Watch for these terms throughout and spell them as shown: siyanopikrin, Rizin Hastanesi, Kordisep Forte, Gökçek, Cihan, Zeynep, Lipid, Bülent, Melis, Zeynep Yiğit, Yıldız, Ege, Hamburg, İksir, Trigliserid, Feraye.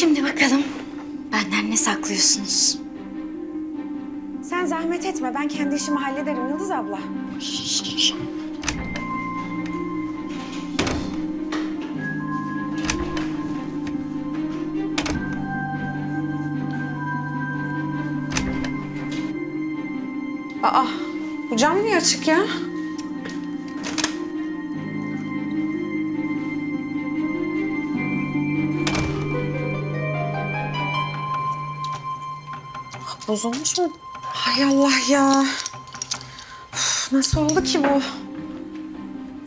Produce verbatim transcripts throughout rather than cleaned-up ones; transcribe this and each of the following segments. Şimdi bakalım benden ne saklıyorsunuz? Sen zahmet etme, ben kendi işimi hallederim Yıldız abla. Aa, bu cam niye açık ya? Bozulmuş mu? Hay Allah ya. Uf, nasıl oldu ki bu?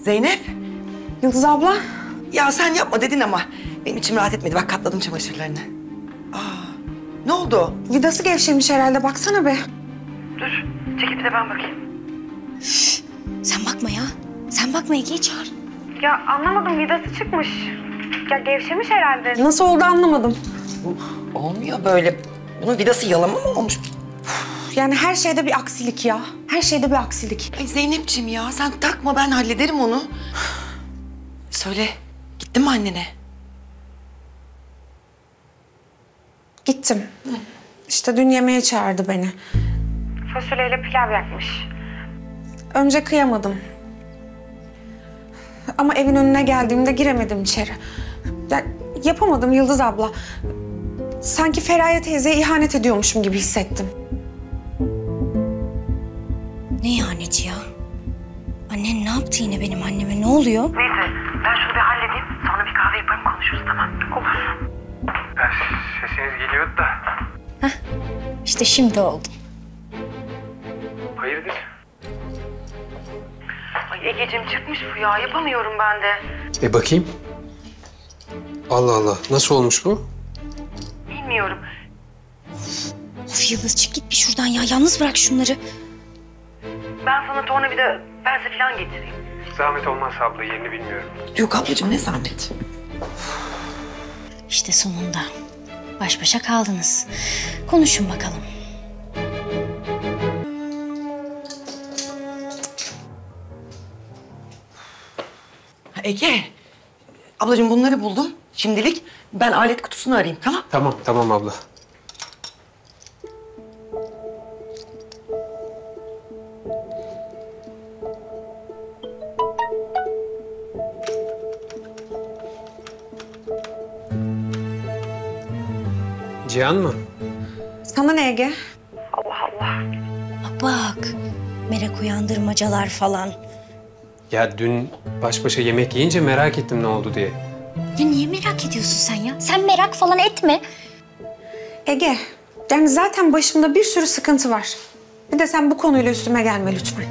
Zeynep. Yıldız abla. Ya sen yapma dedin ama benim içim rahat etmedi. Bak katladım çamaşırlarını. Aa, ne oldu? Vidası gevşemiş herhalde. Baksana be. Dur. Ceketi de ben bakayım. Şş, sen bakma ya. Sen bakma, Ege'yi çağır. Ya anlamadım. Vidası çıkmış. Ya gevşemiş herhalde. Nasıl oldu anlamadım. Uf, olmuyor böyle. Bunun vidası yalama mı olmuş? Yani her şeyde bir aksilik ya. Her şeyde bir aksilik. Ay Zeynep'ciğim ya, sen takma, ben hallederim onu. Söyle, gittin mi annene? Gittim. Hı. İşte dün yemeğe çağırdı beni. Fasulyeyle pilav yapmış. Önce kıyamadım. Ama evin önüne geldiğimde giremedim içeri. Ya, yapamadım Yıldız abla. Sanki Feraye teyzeye ihanet ediyormuşum gibi hissettim. Ne ihaneti ya? Annen ne yaptı yine benim anneme? Ne oluyor? Neyse, ben şunu bir halledeyim. Sonra bir kahve yaparım, konuşuruz, tamam. Olur. Sesiniz geliyordu da. Hah, işte şimdi oldu. Hayırdır? Ay Egeciğim, çıkmış bu ya. Yapamıyorum ben de. E bakayım. Allah Allah, nasıl olmuş bu? Bilmiyorum. Of Yıldız, çık git bir şuradan ya. Yalnız bırak şunları. Ben sana tornavida, bense falan getireyim. Zahmet olmaz abla, yerini bilmiyorum. Yok ablacığım, ne zahmet. İşte sonunda baş başa kaldınız. Konuşun bakalım. Ege, ablacığım bunları buldum. Şimdilik ben alet kutusunu arayayım, tamam? Tamam, tamam abla. Cihan mı? Sana ne Ege? Allah Allah. Bak bak, merak uyandırmacalar falan. Ya dün baş başa yemek yiyince merak ettim ne oldu diye. Ya niye merak ediyorsun sen ya? Sen merak falan etme. Ege, yani zaten başımda bir sürü sıkıntı var. Bir de sen bu konuyla üstüme gelme lütfen.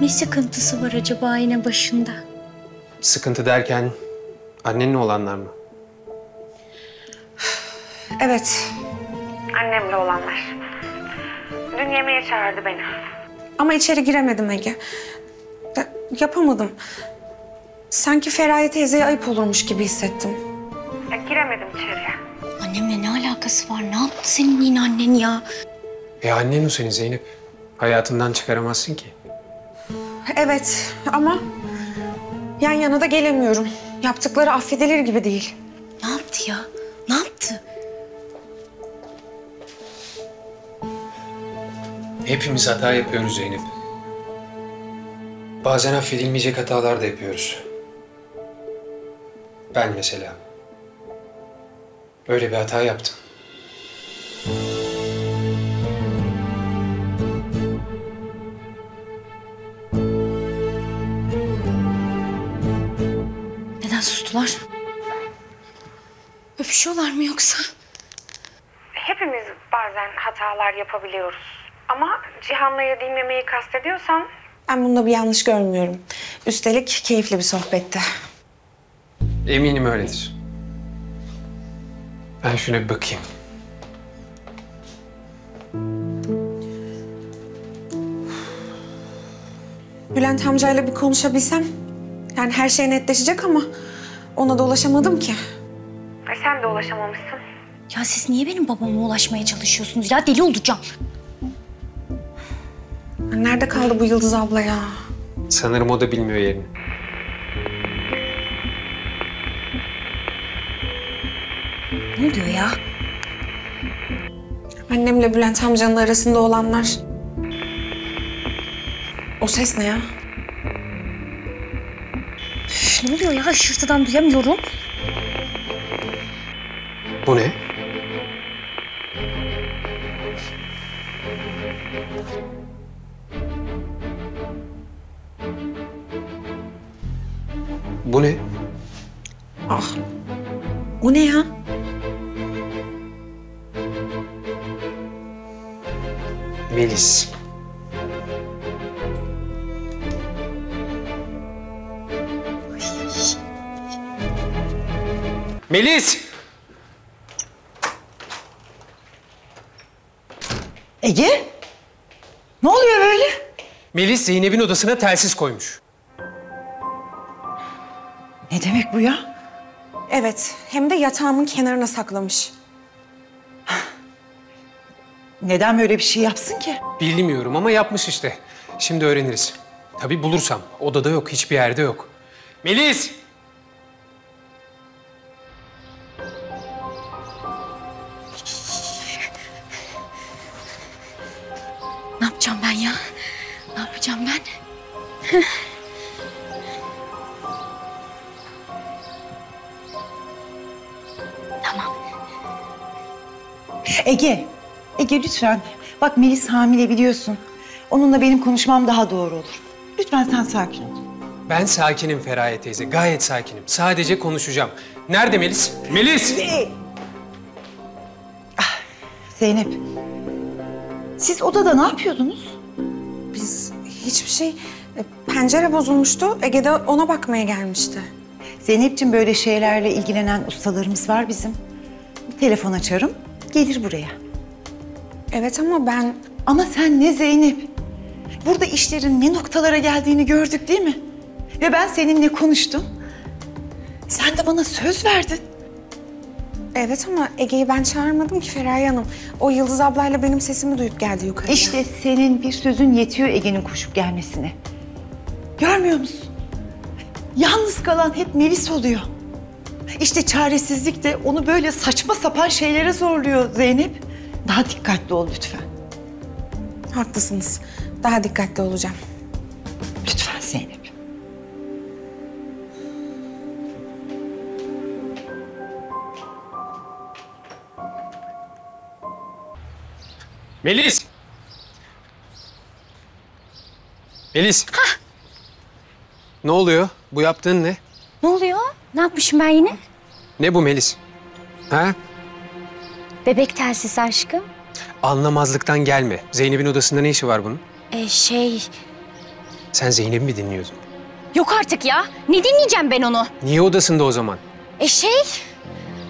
Ne sıkıntısı var acaba yine başında? Sıkıntı derken annenle olanlar mı? Evet. Annemle olanlar. Dün yemeğe çağırdı beni. Ama içeri giremedim Ege. Ya, yapamadım. Sanki Feraye teyzeye ayıp olurmuş gibi hissettim. Ya giremedim içeriye. Annemle ne alakası var? Ne yaptı senin yine annen ya? E annen o senin Zeynep. Hayatından çıkaramazsın ki. Evet ama yan yana da gelemiyorum. Yaptıkları affedilir gibi değil. Ne yaptı ya? Ne yaptı? Hepimiz hata yapıyoruz Zeynep. Bazen affedilmeyecek hatalar da yapıyoruz. Ben mesela öyle bir hata yaptım. Neden sustular? Öpüşüyorlar mı yoksa? Hepimiz bazen hatalar yapabiliyoruz. Ama Cihan'la yediğim yemeği kastediyorsan... Ben bunda bir yanlış görmüyorum. Üstelik keyifli bir sohbetti. Eminim öyledir. Ben şuna bir bakayım. Bülent amcayla bir konuşabilsem... Yani her şey netleşecek ama... Ona da ulaşamadım ki. E sen de ulaşamamışsın. Ya siz niye benim babama ulaşmaya çalışıyorsunuz? Ya deli olacağım. Nerede kaldı bu Yıldız abla ya? Sanırım o da bilmiyor yerini. Ne diyor ya? Annemle Bülent amcanın arasında olanlar. O ses ne ya? Üf, ne oluyor ya? Şırtıdan duyamıyorum. Bu ne? Bu ne? Ah. O ne ya? Melis. Melis! Ege? Ne oluyor böyle? Melis Zeynep'in odasına telsiz koymuş. Ne demek bu ya? Evet, hem de yatağımın kenarına saklamış. Neden böyle bir şey yapsın ki? Bilmiyorum ama yapmış işte. Şimdi öğreniriz. Tabii bulursam. Odada yok, hiçbir yerde yok. Melis! Ne yapacağım ben ya? Ne yapacağım ben? Tamam. Ege. Ege lütfen. Bak Melis hamile biliyorsun. Onunla benim konuşmam daha doğru olur. Lütfen sen sakin ol. Ben sakinim Feraye teyze. Gayet sakinim. Sadece konuşacağım. Nerede Melis? Melis! Ee, ah, Zeynep. Siz odada ne yapıyordunuz? Biz hiçbir şey... Pencere bozulmuştu. Ege de ona bakmaya gelmişti. Zeynep'ciğim böyle şeylerle ilgilenen ustalarımız var bizim. Bir telefon açarım. Gelir buraya. Evet ama ben... Ama sen ne Zeynep? Burada işlerin ne noktalara geldiğini gördük değil mi? Ve ben seninle konuştum. Sen de bana söz verdin. Evet ama Ege'yi ben çağırmadım ki Feraye Hanım. O Yıldız ablayla benim sesimi duyup geldi yukarıya. İşte senin bir sözün yetiyor Ege'nin koşup gelmesine. Görmüyor musun? Yalnız kalan hep Melis oluyor. İşte çaresizlik de onu böyle saçma sapan şeylere zorluyor Zeynep. Daha dikkatli ol lütfen. Haklısınız. Daha dikkatli olacağım. Lütfen Zeynep. Melis! Melis! Hah! Ne oluyor? Bu yaptığın ne? Ne oluyor? Ne yapmışım ben yine? Ne bu Melis? Ha? Bebek telsiz aşkım. Anlamazlıktan gelme. Zeynep'in odasında ne işi var bunun? Ee, şey... Sen Zeynep'i mi dinliyordun? Yok artık ya. Ne dinleyeceğim ben onu? Niye odasında o zaman? Ee, şey...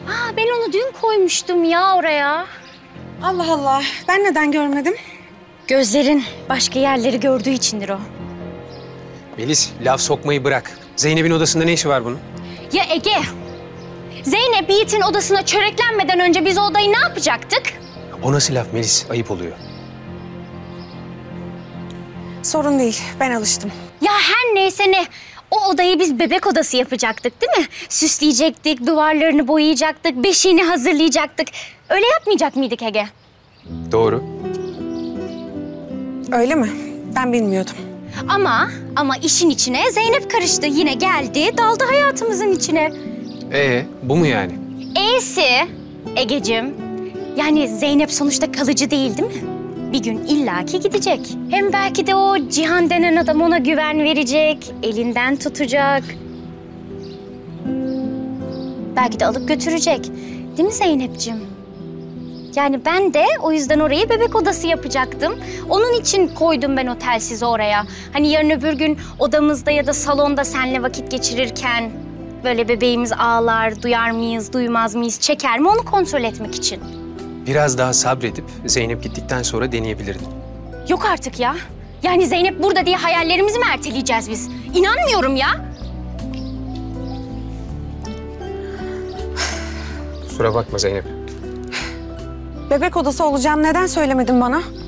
Aa, ben onu dün koymuştum ya oraya. Allah Allah. Ben neden görmedim? Gözlerin başka yerleri gördüğü içindir o. Melis, laf sokmayı bırak. Zeynep'in odasında ne işi var bunun? Ya Ege... Zeynep Yiğit'in odasına çöreklenmeden önce biz o odayı ne yapacaktık? O nasıl laf Melis? Ayıp oluyor. Sorun değil. Ben alıştım. Ya her neyse ne. O odayı biz bebek odası yapacaktık değil mi? Süsleyecektik, duvarlarını boyayacaktık, beşiğini hazırlayacaktık. Öyle yapmayacak mıydık Ege? Doğru. Öyle mi? Ben bilmiyordum. Ama, ama işin içine Zeynep karıştı. Yine geldi, daldı hayatımızın içine. Ee, bu mu yani? E'si Egeciğim. Yani Zeynep sonuçta kalıcı değil değil mi? Bir gün illaki gidecek. Hem belki de o Cihan denen adam ona güven verecek, elinden tutacak. Belki de alıp götürecek. Değil mi Zeynep'ciğim? Yani ben de o yüzden orayı bebek odası yapacaktım. Onun için koydum ben o telsizi oraya. Hani yarın öbür gün odamızda ya da salonda seninle vakit geçirirken... Böyle bebeğimiz ağlar, duyar mıyız, duymaz mıyız, çeker mi onu kontrol etmek için. Biraz daha sabredip Zeynep gittikten sonra deneyebilirdin. Yok artık ya. Yani Zeynep burada diye hayallerimizi mi erteleyeceğiz biz? İnanmıyorum ya. Kusura bakma Zeynep. Bebek odası olacağım neden söylemedin bana?